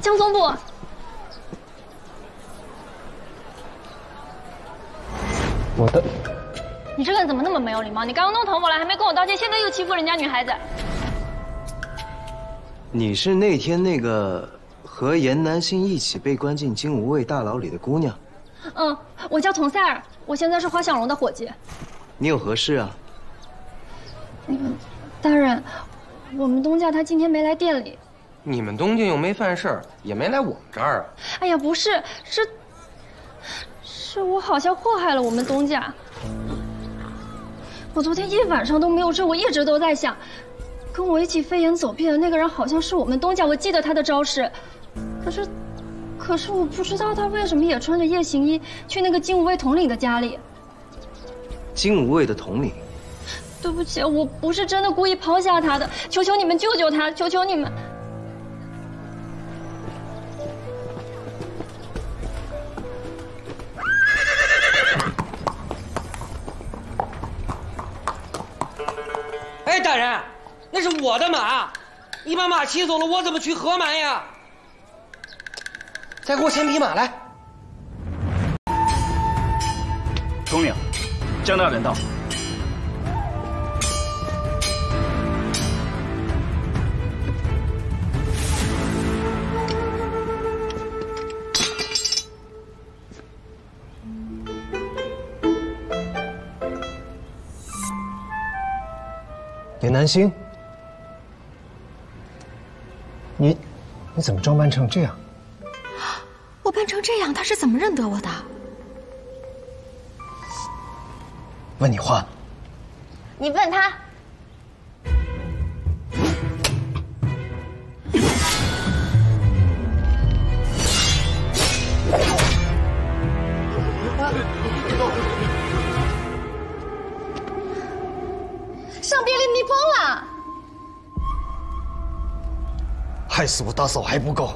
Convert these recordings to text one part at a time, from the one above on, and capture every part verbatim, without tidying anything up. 江总部。 我的，你这个人怎么那么没有礼貌？你刚刚弄疼我了，还没跟我道歉，现在又欺负人家女孩子。你是那天那个和严南星一起被关进金吾卫大牢里的姑娘？嗯，我叫佟赛尔，我现在是花小龙的伙计。你有何事啊？那个大人，我们东家他今天没来店里。你们东家又没犯事儿，也没来我们这儿啊？哎呀，不是，是。 是我好像祸害了我们东家。我昨天一晚上都没有睡，我一直都在想，跟我一起飞檐走壁的那个人好像是我们东家，我记得他的招式。可是，可是我不知道他为什么也穿着夜行衣去那个金吾卫统领的家里。金吾卫的统领？对不起，我不是真的故意抛下他的，求求你们救救他，求求你们。 哎，大人，那是我的马，你把马骑走了，我怎么去河蛮呀？再给我牵匹马来。统领，江大人到。严南星，你你怎么装扮成这样？我扮成这样，他是怎么认得我的？问你话，你问他。上边淋泥崩了，害死我大嫂还不够，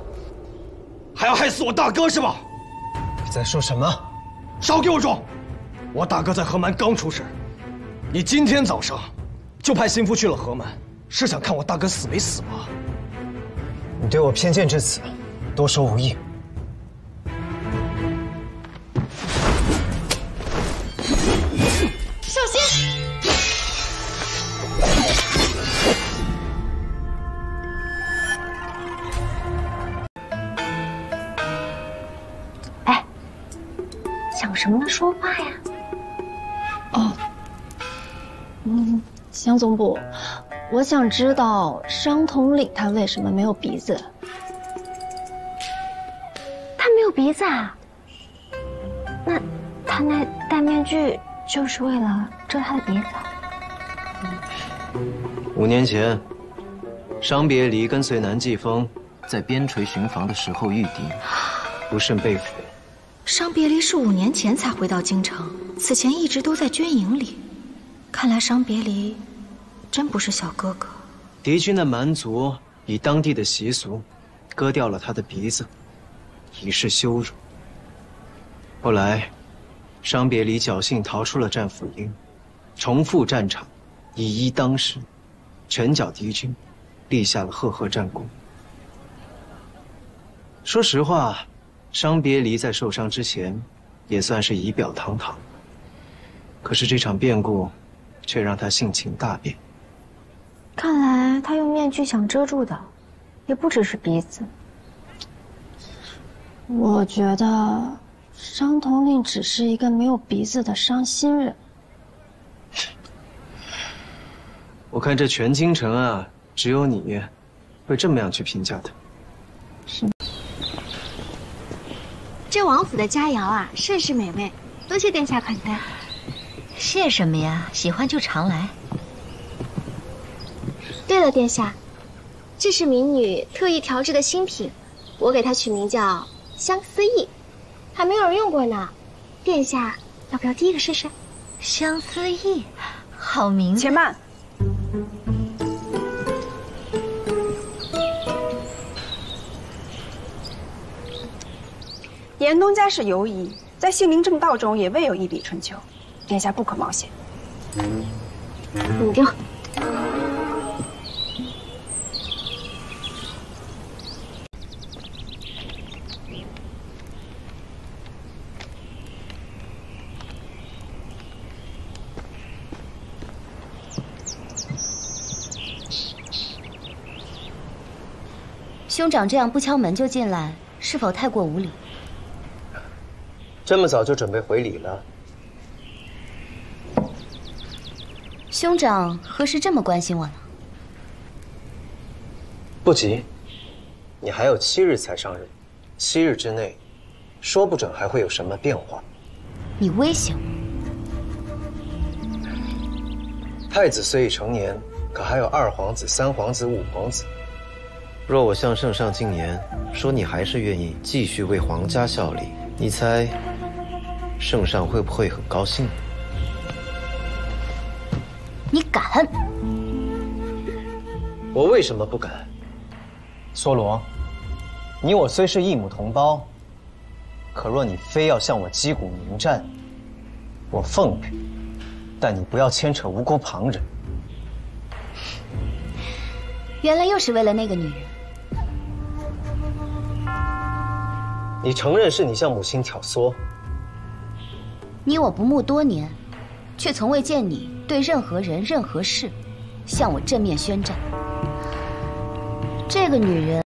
还要害死我大哥是吧？你在说什么？少给我装！我大哥在河蛮刚出事，你今天早上就派心腹去了河蛮，是想看我大哥死没死吗？你对我偏见至此，多说无益。 什么说话呀？哦，嗯，江总部，我想知道商统领他为什么没有鼻子？他没有鼻子啊？那他那戴面具就是为了遮他的鼻子？五年前，商别离跟随南季风在边陲巡防的时候遇敌，不慎被俘。 商别离是五年前才回到京城，此前一直都在军营里。看来商别离真不是小哥哥。敌军的蛮族以当地的习俗，割掉了他的鼻子，以示羞辱。后来，商别离侥幸逃出了战俘营，重复战场，以一当十，拳脚敌军，立下了赫赫战功。说实话。 商别离在受伤之前，也算是仪表堂堂。可是这场变故，却让他性情大变。看来他用面具想遮住的，也不只是鼻子。我觉得，商统领只是一个没有鼻子的伤心人。我看这全京城啊，只有你，会这么样去评价他。是。 这王府的佳肴啊，甚是美味，多谢殿下款待。谢什么呀？喜欢就常来。对了，殿下，这是民女特意调制的新品，我给它取名叫相思意，还没有人用过呢。殿下要不要第一个试试？相思意，好名字。且慢。 严东家是游移，在杏林正道中也未有一笔春秋，殿下不可冒险。你丢。兄长这样不敲门就进来，是否太过无礼？这么早就准备回礼了？兄长何时这么关心我呢？不急，你还有七日才上任，七日之内，说不准还会有什么变化。你威胁我？太子虽已成年，可还有二皇子、三皇子、五皇子。 若我向圣上进言，说你还是愿意继续为皇家效力，你猜圣上会不会很高兴？你敢？我为什么不敢？梭罗，你我虽是异母同胞，可若你非要向我击鼓鸣战，我奉陪，但你不要牵扯无辜旁人。原来又是为了那个女人。 你承认是你向母亲挑唆？你我不睦多年，却从未见你对任何人、任何事向我正面宣战。这个女人